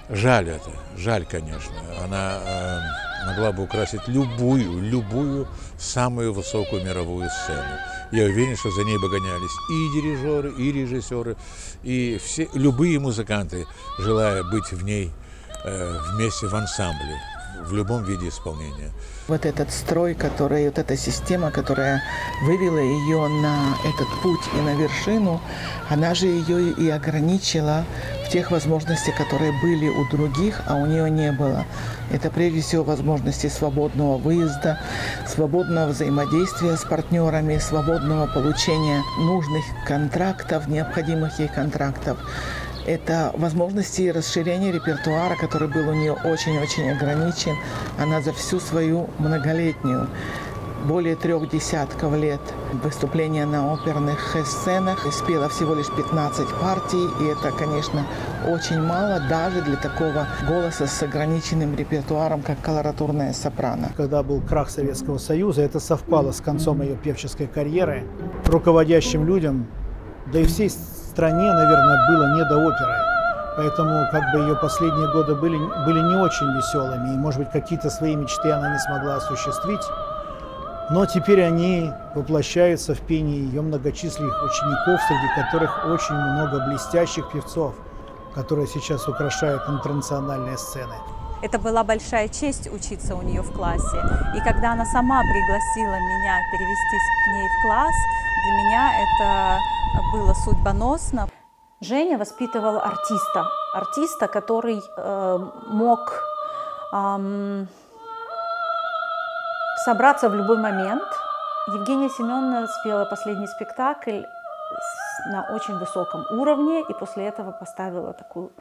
Жаль это, жаль, конечно. Она могла бы украсить любую самую высокую мировую сцену. Я уверен, что за ней бы гонялись и дирижеры, и режиссеры, и все любые музыканты, желая быть в ней вместе в ансамбле. в любом виде исполнения. Вот этот строй, который, вот эта система, которая вывела ее на этот путь и на вершину, она же ее и ограничила в тех возможностях, которые были у других, а у нее не было. Это прежде всего возможности свободного выезда, свободного взаимодействия с партнерами, свободного получения нужных контрактов, необходимых ей контрактов. Это возможности расширения репертуара, который был у нее очень-очень ограничен. Она за всю свою многолетнюю, более 3 десятков лет выступления на оперных сценах, спела всего лишь 15 партий. И это, конечно, очень мало даже для такого голоса с ограниченным репертуаром, как колоратурная сопрано. Когда был крах Советского Союза, это совпало с концом ее певческой карьеры. Руководящим людям, да и всей стране, наверное, было не до оперы. Поэтому как бы ее последние годы были не очень веселыми. И, может быть, какие-то свои мечты она не смогла осуществить. Но теперь они воплощаются в пении ее многочисленных учеников, среди которых очень много блестящих певцов, которые сейчас украшают интернациональные сцены. Это была большая честь учиться у нее в классе. И когда она сама пригласила меня перевестись к ней в класс, для меня это было судьбоносно. Женя воспитывал артиста. Артиста, который мог собраться в любой момент. Евгения Семеновна спела последний спектакль на очень высоком уровне и после этого поставила такую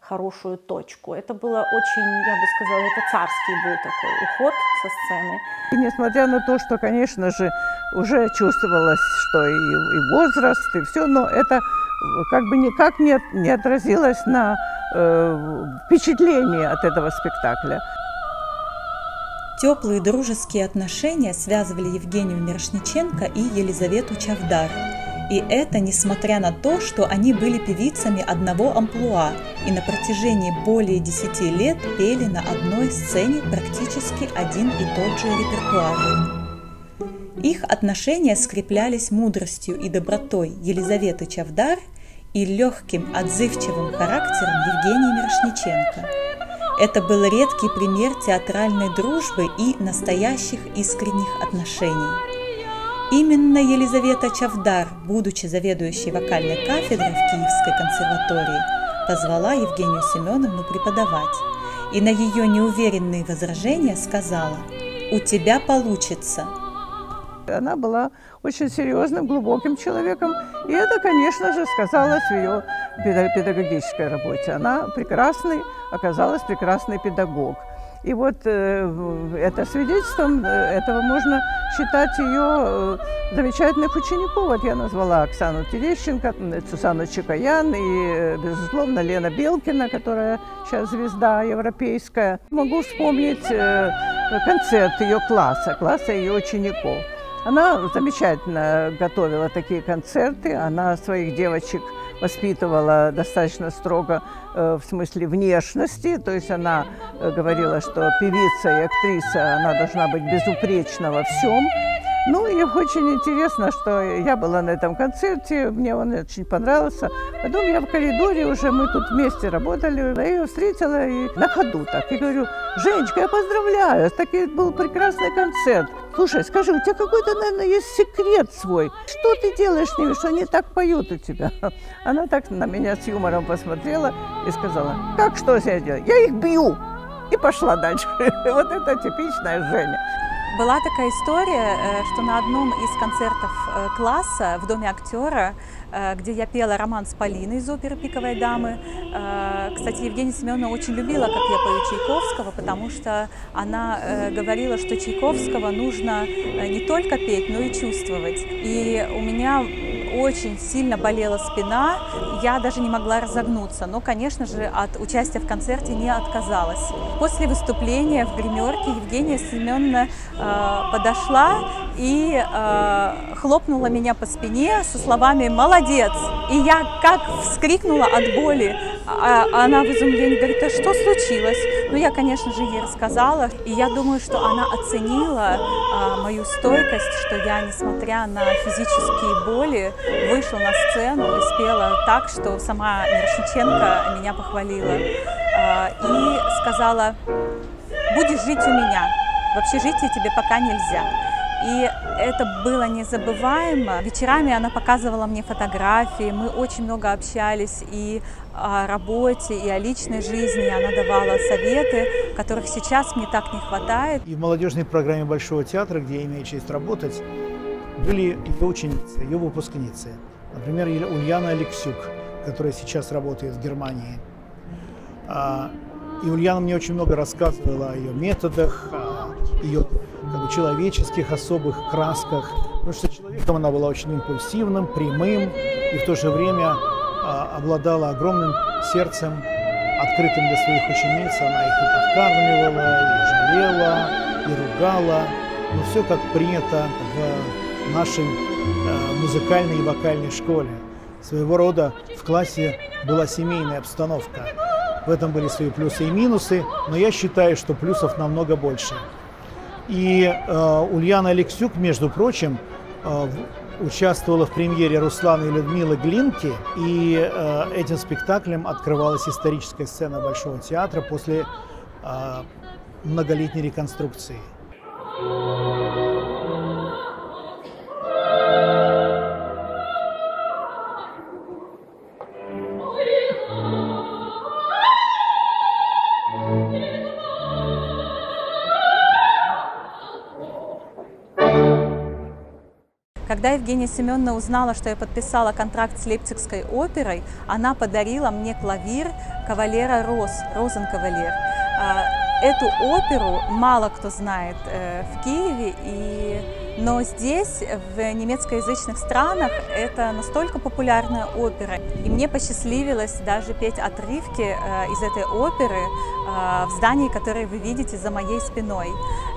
хорошую точку. Это было очень, я бы сказала, это царский был такой уход со сцены. И несмотря на то, что, конечно же, уже чувствовалось, что и возраст, и все, но это как бы никак не отразилось на впечатлении от этого спектакля. Теплые дружеские отношения связывали Евгению Мирошниченко и Елизавету Чавдар. И это несмотря на то, что они были певицами одного амплуа и на протяжении более 10 лет пели на одной сцене практически один и тот же репертуар. Их отношения скреплялись мудростью и добротой Елизаветы Чавдар и легким, отзывчивым характером Евгении Мирошниченко. Это был редкий пример театральной дружбы и настоящих искренних отношений. Именно Елизавета Чавдар, будучи заведующей вокальной кафедрой в Киевской консерватории, позвала Евгению Семеновну преподавать и на ее неуверенные возражения сказала: «У тебя получится». Она была очень серьезным, глубоким человеком, и это, конечно же, сказалось в ее педагогической работе. Она оказалась прекрасный педагог. И вот это свидетельством этого можно считать ее замечательных учеников. Вот я назвала Оксану Терещенко, Сусану Чекоян и, безусловно, Лена Белкина, которая сейчас звезда европейская. Могу вспомнить концерт ее класса ее учеников. Она замечательно готовила такие концерты, она своих девочек воспитывала достаточно строго в смысле внешности, то есть она говорила, что певица и актриса, она должна быть безупречна во всем. Ну и очень интересно, что я была на этом концерте, мне он очень понравился. Потом я в коридоре уже, мы тут вместе работали, я ее встретила и на ходу так. И говорю: «Женечка, я поздравляю, такой был прекрасный концерт. Слушай, скажи, у тебя какой-то, наверное, есть секрет свой. Что ты делаешь с ними, что они так поют у тебя?» Она так на меня с юмором посмотрела и сказала: «Как, что я делаю? Я их бью!» И пошла дальше. Вот это типичная Женя. Была такая история, что на одном из концертов класса в Доме актера, где я пела роман с Полиной из оперы «Пиковой дамы». Кстати, Евгения Семеновна очень любила, как я пою Чайковского, потому что она говорила, что Чайковского нужно не только петь, но и чувствовать. И у меня очень сильно болела спина, я даже не могла разогнуться, но, конечно же, от участия в концерте не отказалась. После выступления в гримерке Евгения Семеновна подошла и хлопнула меня по спине со словами: «Молодец!» И я как вскрикнула от боли, а она в изумлении говорит: «А что случилось?» Ну, я, конечно же, ей рассказала, и я думаю, что она оценила мою стойкость, что я, несмотря на физические боли, вышла на сцену и спела так, что сама Мирошниченко меня похвалила и сказала: будешь жить у меня, в общежитии тебе пока нельзя. И это было незабываемо. Вечерами она показывала мне фотографии, мы очень много общались и о работе, и о личной жизни. Она давала советы, которых сейчас мне так не хватает. И в молодежной программе Большого театра, где я имею честь работать, были ее ученицы, ее выпускницы. Например, Ульяна Алексюк, которая сейчас работает в Германии. И Ульяна мне очень много рассказывала о ее методах, о ее человеческих особых красках. Потому что человеком она была очень импульсивным, прямым и в то же время обладала огромным сердцем, открытым для своих учениц. Она их и подкармливала, и жалела, и ругала. Но все как принято в нашей музыкальной и вокальной школе. Своего рода в классе была семейная обстановка. В этом были свои плюсы и минусы, но я считаю, что плюсов намного больше. И Ульяна Алексюк, между прочим, участвовала в премьере Руслана и Людмилы Глинки, и этим спектаклем открывалась историческая сцена Большого театра после многолетней реконструкции. Когда Евгения Семеновна узнала, что я подписала контракт с Лейпцигской оперой, она подарила мне клавир кавалера Роз, Розенкавалер. Эту оперу мало кто знает в Киеве, но здесь, в немецкоязычных странах, это настолько популярная опера. И мне посчастливилось даже петь отрывки из этой оперы в здании, которое вы видите за моей спиной.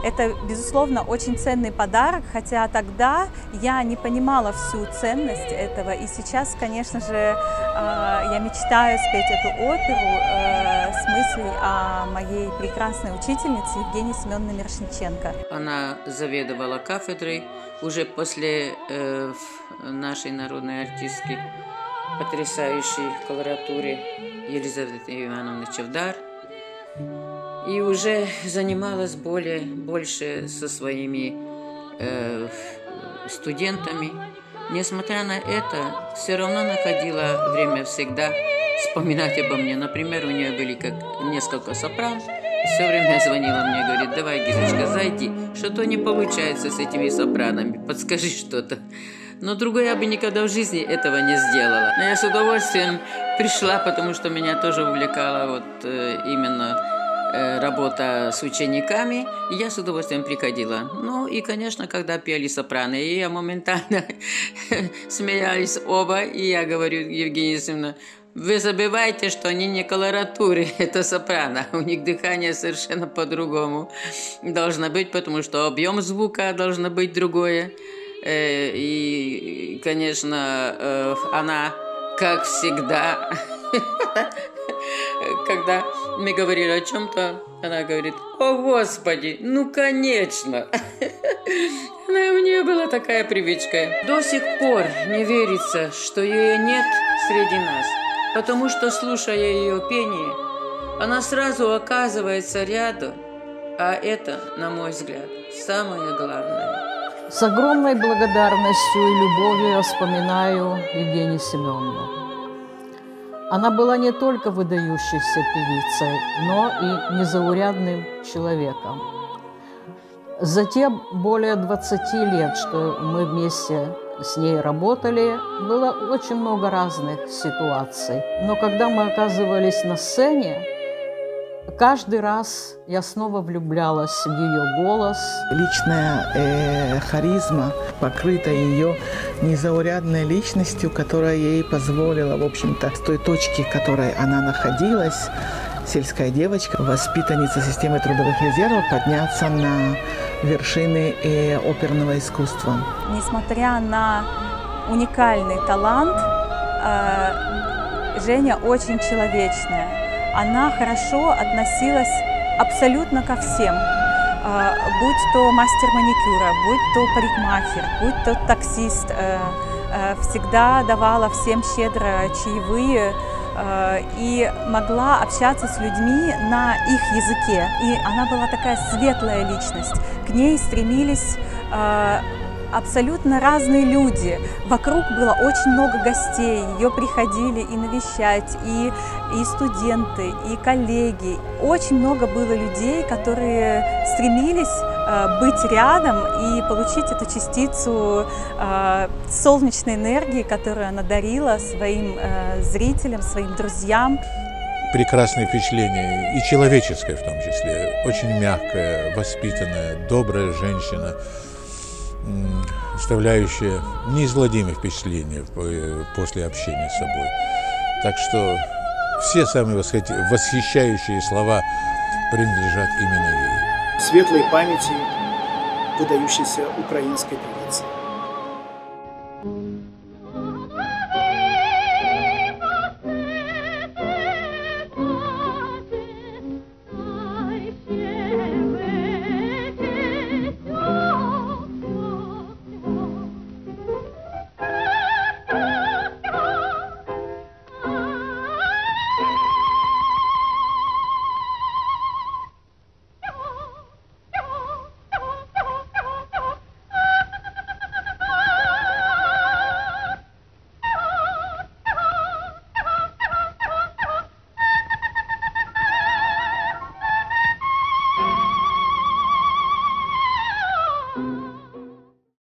Это, безусловно, очень ценный подарок, хотя тогда я не понимала всю ценность этого. И сейчас, конечно же, я мечтаю спеть эту оперу с мыслью о моей прекрасной учительнице Евгении Семеновне Мирошниченко. Она заведовала кафедрой уже после нашей народной артистки, потрясающей колоратуре Елизаветы Ивановны Чавдар. И уже занималась больше со своими студентами. Несмотря на это, все равно находила время всегда вспоминать обо мне. Например, у нее были несколько сопран. Все время звонила мне, говорит: давай, Гизочка, зайди. Что-то не получается с этими сопранами, подскажи что-то. Но другой я бы никогда в жизни этого не сделала. Но я с удовольствием пришла, потому что меня тоже увлекала именно работа с учениками, и я с удовольствием приходила. Ну и, конечно, когда пели сопрано, и я моментально смеялись оба, и я говорю: Евгения Алексеевна, вы забываете, что они не колоратуры, это сопрано, у них дыхание совершенно по-другому должно быть, потому что объем звука должно быть другое. И, конечно, она, как всегда, когда мы говорили о чем-то, она говорит: о, Господи, ну, конечно. Она у нее была такая привычка. До сих пор не верится, что ее нет среди нас, потому что, слушая ее пение, она сразу оказывается рядом, а это, на мой взгляд, самое главное. С огромной благодарностью и любовью я вспоминаю Евгению Семеновну. Она была не только выдающейся певицей, но и незаурядным человеком. За те более 20 лет, что мы вместе с ней работали, было очень много разных ситуаций. Но когда мы оказывались на сцене, каждый раз я снова влюблялась в ее голос. Личная харизма покрыта ее незаурядной личностью, которая ей позволила, в общем-то, с той точки, в которой она находилась, сельская девочка, воспитанница системы трудовых резервов, подняться на вершины оперного искусства. Несмотря на уникальный талант, Женя очень человечная. Она хорошо относилась абсолютно ко всем, будь то мастер маникюра, будь то парикмахер, будь то таксист, всегда давала всем щедро чаевые, и могла общаться с людьми на их языке. И она была такая светлая личность. К ней стремились абсолютно разные люди. Вокруг было очень много гостей, ее приходили и навещать, и студенты, и коллеги. Очень много было людей, которые стремились быть рядом и получить эту частицу солнечной энергии, которую она дарила своим зрителям, своим друзьям. Прекрасное впечатление, и человеческое в том числе. Очень мягкая, воспитанная, добрая женщина, оставляющая неизгладимые впечатления после общения с собой. Так что все самые восхищающие слова принадлежат именно ей. Светлой памяти выдающейся украинской певицы.